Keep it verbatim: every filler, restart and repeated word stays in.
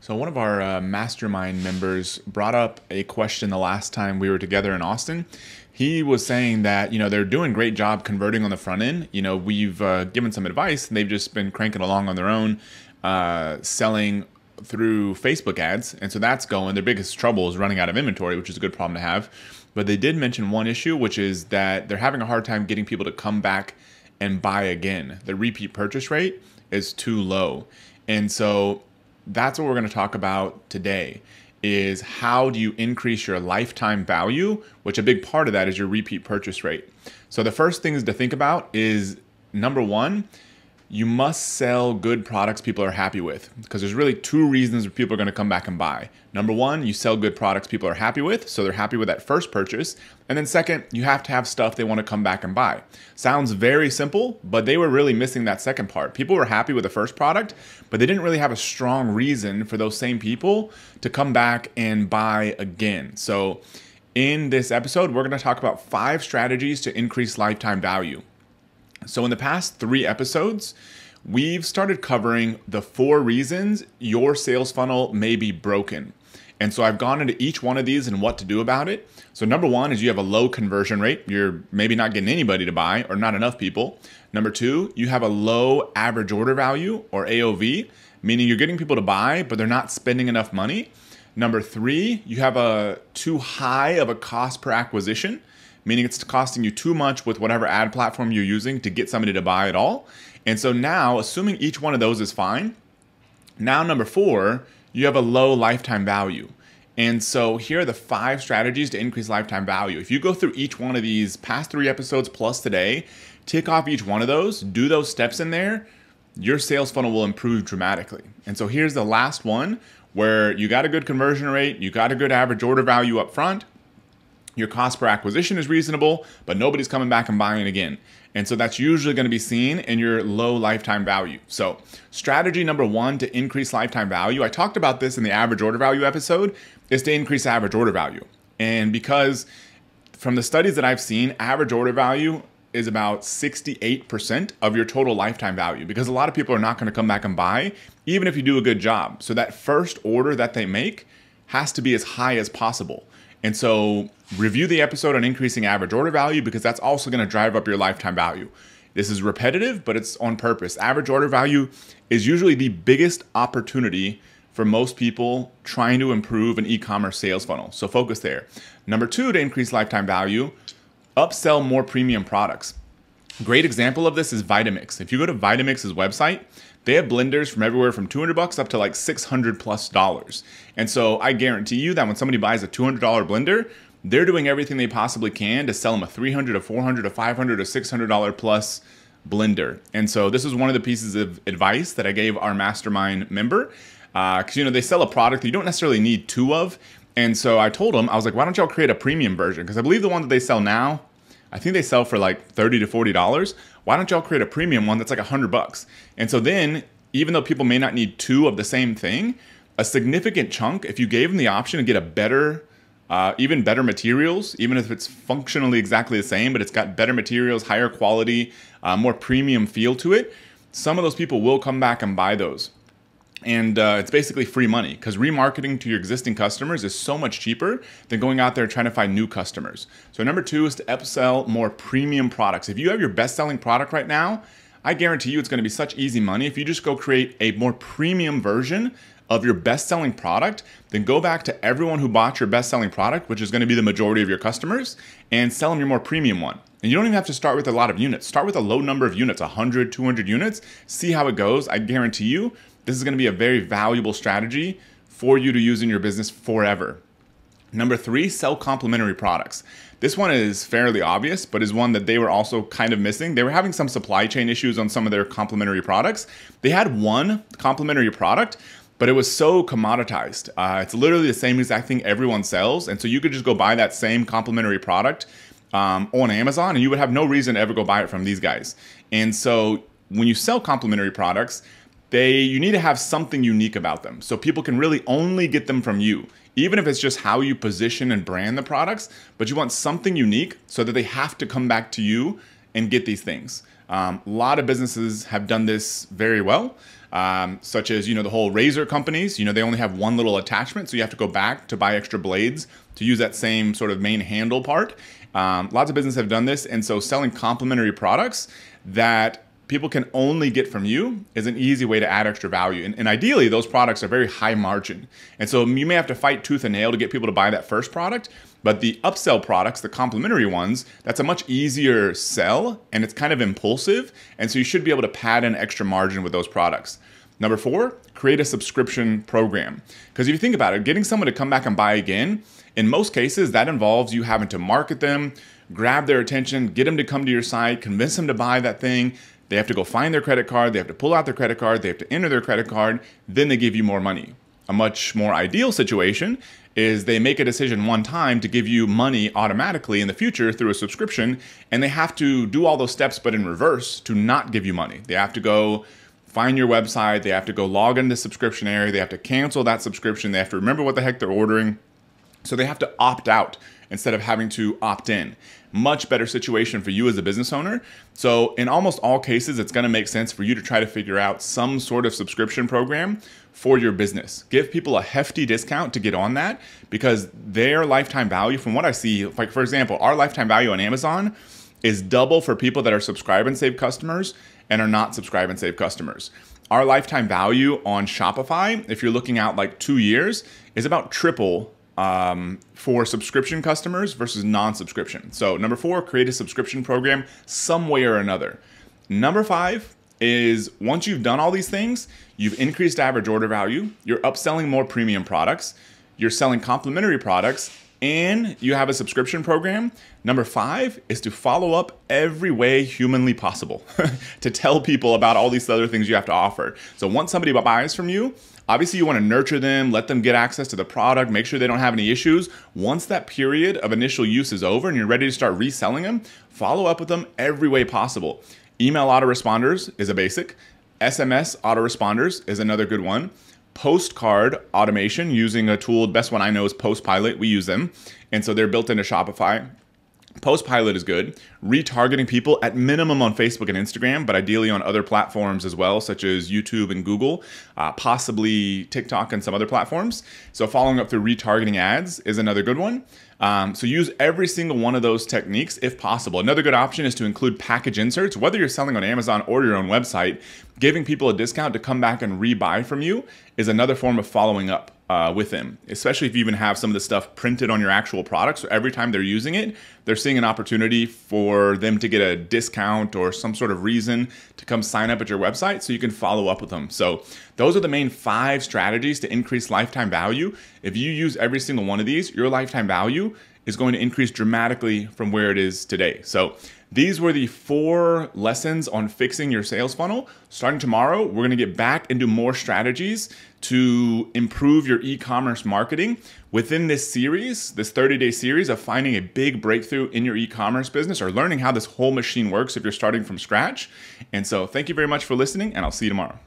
So one of our uh, mastermind members brought up a question the last time we were together in Austin. He was saying that, you know, they're doing a great job converting on the front end. You know, we've uh, given some advice and they've just been cranking along on their own, uh, selling through Facebook ads. And so that's going. Their biggest trouble is running out of inventory, which is a good problem to have. But they did mention one issue, which is that they're having a hard time getting people to come back and buy again. The repeat purchase rate is too low. And so that's what we're going to talk about today, is how do you increase your lifetime value, which a big part of that is your repeat purchase rate. So the first things to think about is, number one, you must sell good products people are happy with, because there's really two reasons where people are going to come back and buy. Number one, you sell good products people are happy with, so they're happy with that first purchase. And then second, you have to have stuff they want to come back and buy. Sounds very simple, but they were really missing that second part. People were happy with the first product, but they didn't really have a strong reason for those same people to come back and buy again. So in this episode, we're going to talk about five strategies to increase lifetime value. So in the past three episodes, we've started covering the four reasons your sales funnel may be broken. And so I've gone into each one of these and what to do about it. So number one is you have a low conversion rate. You're maybe not getting anybody to buy, or not enough people. Number two, you have a low average order value, or A O V, meaning you're getting people to buy, but they're not spending enough money. Number three, you have a too high of a cost per acquisition, meaning it's costing you too much with whatever ad platform you're using to get somebody to buy at all. And so now, assuming each one of those is fine, now number four, you have a low lifetime value. And so here are the five strategies to increase lifetime value. If you go through each one of these past three episodes plus today, tick off each one of those, do those steps in there, your sales funnel will improve dramatically. And so here's the last one, where you got a good conversion rate, you got a good average order value up front, your cost per acquisition is reasonable, but nobody's coming back and buying again. And so that's usually going to be seen in your low lifetime value. So strategy number one to increase lifetime value, I talked about this in the average order value episode, is to increase average order value. And because from the studies that I've seen, average order value is about sixty-eight percent of your total lifetime value, because a lot of people are not going to come back and buy, even if you do a good job. So that first order that they make has to be as high as possible. And so review the episode on increasing average order value, because that's also going to drive up your lifetime value. This is repetitive, but it's on purpose. Average order value is usually the biggest opportunity for most people trying to improve an e-commerce sales funnel. So focus there. Number two, to increase lifetime value, upsell more premium products. Great example of this is Vitamix. If you go to Vitamix's website, they have blenders from everywhere from two hundred bucks up to like six hundred plus dollars. And so I guarantee you that when somebody buys a two hundred dollar blender, they're doing everything they possibly can to sell them a three hundred, a four hundred, a five hundred, a six hundred dollar plus blender. And so this is one of the pieces of advice that I gave our mastermind member, uh, because you know, they sell a product that you don't necessarily need two of. And so I told them, I was like, why don't y'all create a premium version? Because I believe the one that they sell now, I think they sell for like thirty to forty dollars. Why don't y'all create a premium one that's like a hundred bucks? And so then, even though people may not need two of the same thing, a significant chunk, if you gave them the option to get a better, uh, even better materials, even if it's functionally exactly the same, but it's got better materials, higher quality, uh, more premium feel to it, some of those people will come back and buy those. And uh, it's basically free money, because remarketing to your existing customers is so much cheaper than going out there trying to find new customers. So number two is to upsell more premium products. If you have your best-selling product right now, I guarantee you it's going to be such easy money. If you just go create a more premium version of your best-selling product, then go back to everyone who bought your best-selling product, which is going to be the majority of your customers, and sell them your more premium one. And you don't even have to start with a lot of units. Start with a low number of units, one hundred, two hundred units. See how it goes. I guarantee you, this is going to be a very valuable strategy for you to use in your business forever. Number three, sell complementary products. This one is fairly obvious, but is one that they were also kind of missing. They were having some supply chain issues on some of their complementary products. They had one complementary product, but it was so commoditized. Uh, it's literally the same exact thing everyone sells. And so you could just go buy that same complementary product um, on Amazon, and you would have no reason to ever go buy it from these guys. And so when you sell complementary products, They, you need to have something unique about them, so people can really only get them from you, even if it's just how you position and brand the products, but you want something unique so that they have to come back to you and get these things. Um, a lot of businesses have done this very well, um, such as, you know, the whole razor companies, you know, they only have one little attachment. So you have to go back to buy extra blades to use that same sort of main handle part. Um, lots of businesses have done this. And so selling complementary products that people can only get from you is an easy way to add extra value. And, and ideally, those products are very high margin. And so you may have to fight tooth and nail to get people to buy that first product, but the upsell products, the complementary ones, that's a much easier sell and it's kind of impulsive. And so you should be able to pad in extra margin with those products. Number four, create a subscription program. Because if you think about it, getting someone to come back and buy again, in most cases, that involves you having to market them, grab their attention, get them to come to your site, convince them to buy that thing. They have to go find their credit card, they have to pull out their credit card, they have to enter their credit card, then they give you more money. A much more ideal situation is they make a decision one time to give you money automatically in the future through a subscription, and they have to do all those steps but in reverse to not give you money. They have to go find your website, they have to go log into the subscription area, they have to cancel that subscription, they have to remember what the heck they're ordering. So they have to opt out instead of having to opt in. Much better situation for you as a business owner. So in almost all cases, it's gonna make sense for you to try to figure out some sort of subscription program for your business. Give people a hefty discount to get on that, because their lifetime value, from what I see, like for example, our lifetime value on Amazon is double for people that are subscribe and save customers and are not subscribe and save customers. Our lifetime value on Shopify, if you're looking out like two years, is about triple Um, for subscription customers versus non-subscription. So number four, create a subscription program some way or another. Number five is, once you've done all these things, you've increased average order value, you're upselling more premium products, you're selling complementary products, and you have a subscription program. Number five is to follow up every way humanly possible to tell people about all these other things you have to offer. So once somebody buys from you, obviously you want to nurture them, let them get access to the product, make sure they don't have any issues. Once that period of initial use is over and you're ready to start reselling them, follow up with them every way possible. Email autoresponders is a basic. S M S autoresponders is another good one. Postcard automation using a tool, the best one I know is Postpilot. We use them. And so they're built into Shopify. Postpilot is good. Retargeting people at minimum on Facebook and Instagram, but ideally on other platforms as well, such as YouTube and Google, uh, possibly TikTok and some other platforms. So following up through retargeting ads is another good one. Um, so use every single one of those techniques if possible. Another good option is to include package inserts, whether you're selling on Amazon or your own website. Giving people a discount to come back and rebuy from you is another form of following up uh, with them, especially if you even have some of the stuff printed on your actual product. So every time they're using it, they're seeing an opportunity for them to get a discount or some sort of reason to come sign up at your website so you can follow up with them. So those are the main five strategies to increase lifetime value. If you use every single one of these, your lifetime value is going to increase dramatically from where it is today. So these were the four lessons on fixing your sales funnel. Starting tomorrow, we're gonna get back into more strategies to improve your e-commerce marketing within this series, this thirty-day series of finding a big breakthrough in your e-commerce business or learning how this whole machine works if you're starting from scratch. And so thank you very much for listening, and I'll see you tomorrow.